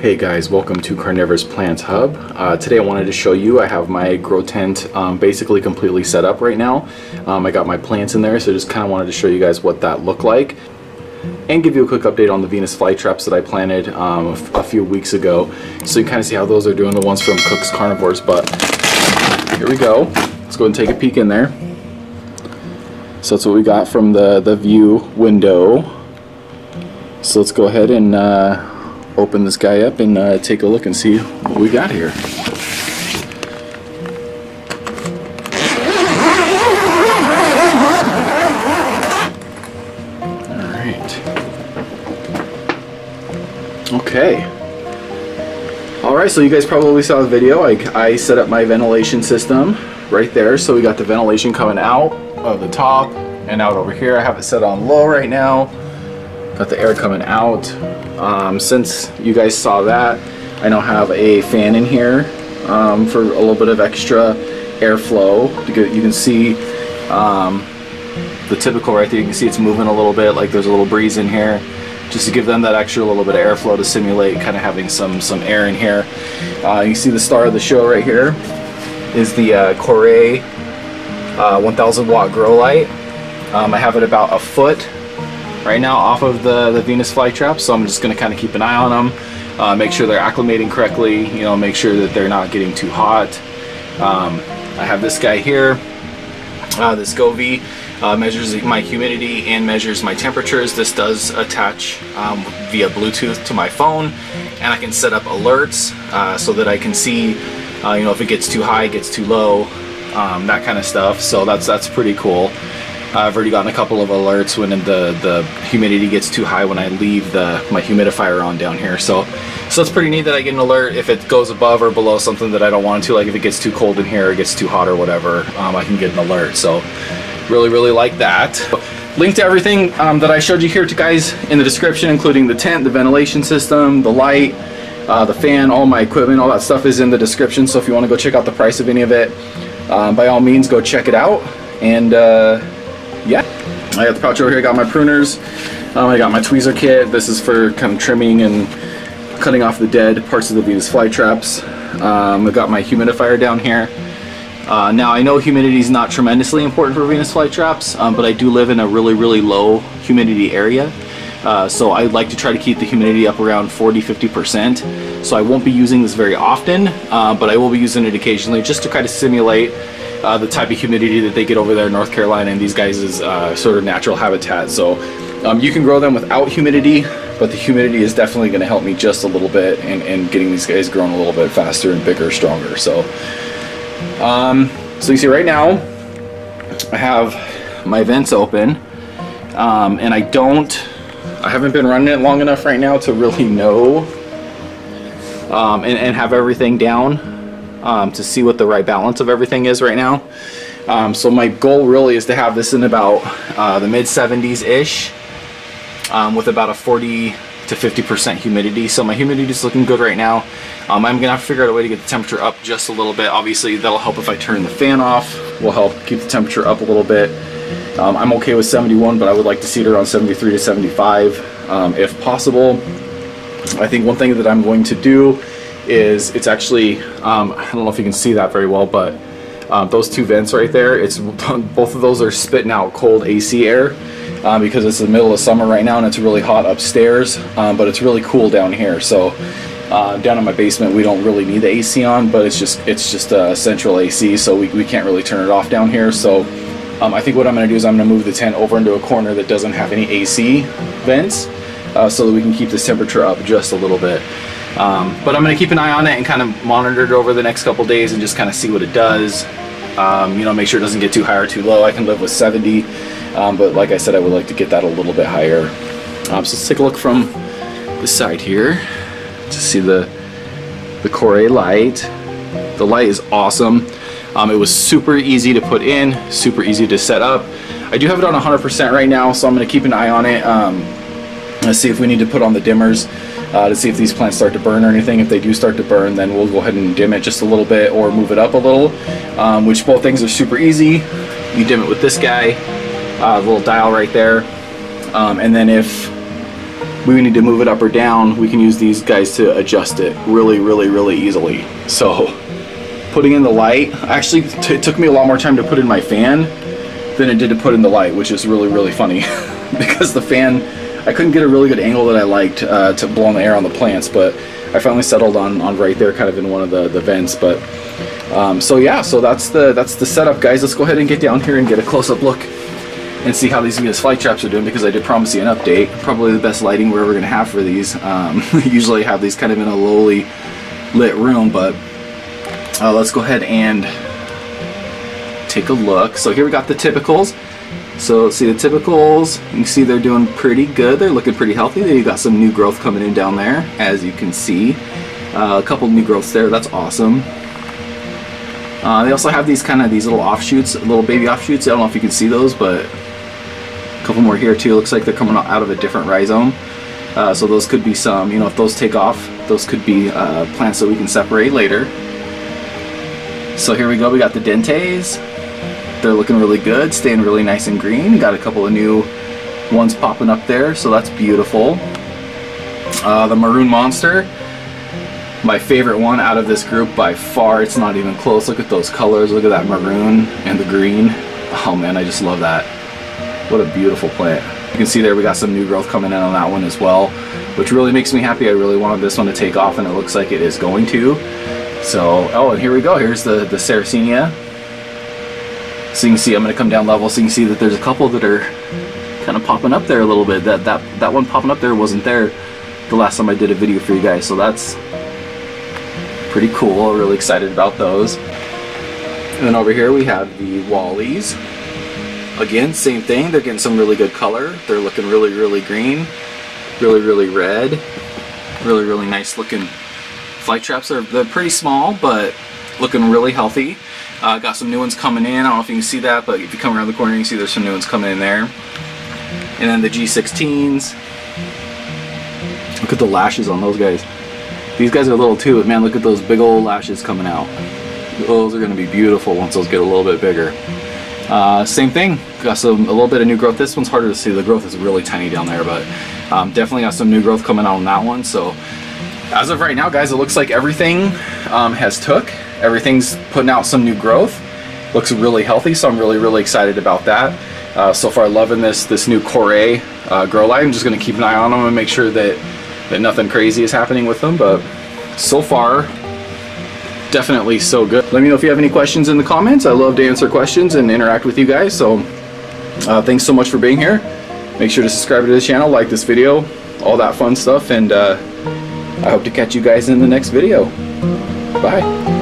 Hey guys, welcome to Carnivorous Plants Hub. Today I wanted to show you, I have my grow tent basically completely set up right now. I got my plants in there, so just kind of wanted to show you guys what that looked like and give you a quick update on the Venus Flytraps that I planted a few weeks ago. So you can kind of see how those are doing, the ones from Cook's Carnivores, but here we go. Let's go ahead and take a peek in there. So that's what we got from the view window. So let's go ahead and open this guy up and take a look and see what we got here. All right. Okay. All right, so you guys probably saw the video. I set up my ventilation system right there. So we got the ventilation coming out of the top and out over here. I have it set on low right now. Got the air coming out. Since you guys saw that, I now have a fan in here for a little bit of extra airflow. You can see the typical right there. You can see it's moving a little bit, like there's a little breeze in here, just to give them that extra little bit of airflow to simulate kind of having some air in here. You can see the star of the show right here is the Koray 1000 watt grow light. I have it about a foot right now off of the Venus Flytrap, so I'm just going to kind of keep an eye on them, make sure they're acclimating correctly, you know, make sure that they're not getting too hot. I have this guy here, this Govee, measures my humidity and measures my temperatures. This does attach via Bluetooth to my phone, and I can set up alerts so that I can see, you know, if it gets too high, it gets too low, that kind of stuff. So that's pretty cool. I've already gotten a couple of alerts when the humidity gets too high when I leave my humidifier on down here. So it's pretty neat that I get an alert if it goes above or below something that I don't want to, like if it gets too cold in here or it gets too hot or whatever, I can get an alert. So really like that. Link to everything that I showed you here to guys in the description, including the tent, the ventilation system, the light, the fan, all my equipment, all that stuff is in the description. So if you want to go check out the price of any of it, by all means go check it out. And yeah, I got the pouch over here, I got my pruners, I got my tweezer kit. This is for kind of trimming and cutting off the dead parts of the Venus Flytraps. I got my humidifier down here. Now I know humidity is not tremendously important for Venus Flytraps, but I do live in a really low humidity area. So I like to try to keep the humidity up around 40–50%. So I won't be using this very often, but I will be using it occasionally just to kind of simulate the type of humidity that they get over there in North Carolina and these guys' sort of natural habitat. So you can grow them without humidity, but the humidity is definitely going to help me just a little bit and getting these guys grown a little bit faster and bigger, stronger. So so you see right now I have my vents open, and I haven't been running it long enough right now to really know and have everything down. To see what the right balance of everything is right now. So my goal really is to have this in about the mid 70s-ish with about a 40–50% humidity. So my humidity is looking good right now. I'm gonna have to figure out a way to get the temperature up just a little bit. Obviously that'll help if I turn the fan off, will help keep the temperature up a little bit. I'm okay with 71, but I would like to see it around 73 to 75 if possible. I think one thing that I'm going to do is it's actually I don't know if you can see that very well, but those two vents right there, both of those are spitting out cold AC air because it's the middle of summer right now and it's really hot upstairs, but it's really cool down here. So down in my basement we don't really need the AC on, but it's just a central AC, so we can't really turn it off down here. So I think what I'm going to do is I'm going to move the tent over into a corner that doesn't have any AC vents, so that we can keep this temperature up just a little bit. But I'm going to keep an eye on it and kind of monitor it over the next couple days and just kind of see what it does. You know, make sure it doesn't get too high or too low. I can live with 70, but like I said, I would like to get that a little bit higher. So let's take a look from the side here to see the Koray light. The light is awesome. It was super easy to put in, super easy to set up. I do have it on 100% right now, so I'm going to keep an eye on it. Let's see if we need to put on the dimmers to see if these plants start to burn or anything. If they do start to burn, then we'll go ahead and dim it just a little bit or move it up a little, which both things are super easy. You dim it with this guy, little dial right there, and then if we need to move it up or down, we can use these guys to adjust it really easily. So putting in the light, actually it took me a lot more time to put in my fan than it did to put in the light, which is really funny because the fan, I couldn't get a really good angle that I liked to blow in the air on the plants, but I finally settled on right there, kind of in one of the vents. But so yeah, so that's the setup, guys. Let's go ahead and get down here and get a close-up look and see how these Venus flytraps are doing, because I did promise you an update. Probably the best lighting we're ever going to have for these. Usually have these kind of in a lowly lit room, but let's go ahead and take a look. So here we got the typicals. So let's see the typicals. You can see they're doing pretty good. They're looking pretty healthy. They've got some new growth coming in down there, as you can see. A couple new growths there. That's awesome. They also have these kind of these little offshoots, little baby offshoots. I don't know if you can see those, but a couple more here too. Looks like they're coming out of a different rhizome. So those could be some, you know, if those take off, those could be plants that we can separate later. So here we go. We got the dentes. They're looking really good, staying really nice and green. Got a couple of new ones popping up there, so that's beautiful. The maroon monster, my favorite one out of this group by far. It's not even close. Look at those colors. Look at that maroon and the green. Oh man, I just love that. What a beautiful plant. You can see there we got some new growth coming in on that one as well, which really makes me happy. I really wanted this one to take off, and it looks like it is going to. So, oh, and here we go. Here's the Sarracenia. So you can see, I'm going to come down level so you can see that there's a couple that are kind of popping up there a little bit. That one popping up there wasn't there the last time I did a video for you guys, so that's pretty cool. I'm really excited about those. And then over here we have the Wallies. Again, same thing. They're getting some really good color. They're looking really green, really red, really nice looking fly traps. They're pretty small, but looking really healthy. Got some new ones coming in. I don't know if you can see that, but if you come around the corner, you can see there's some new ones coming in there. And then the G16s. Look at the lashes on those guys. These guys are little too, but man, look at those big old lashes coming out. Those are going to be beautiful once those get a little bit bigger. Same thing. Got a little bit of new growth. This one's harder to see. The growth is really tiny down there, but definitely got some new growth coming out on that one. So as of right now, guys, it looks like everything has took. Everything's putting out some new growth. Looks really healthy, so I'm really excited about that. So far, loving this new Koray grow light. I'm just going to keep an eye on them and make sure that nothing crazy is happening with them. But so far, definitely so good. Let me know if you have any questions in the comments. I love to answer questions and interact with you guys. So thanks so much for being here. Make sure to subscribe to the channel, like this video, all that fun stuff, and I hope to catch you guys in the next video. Bye.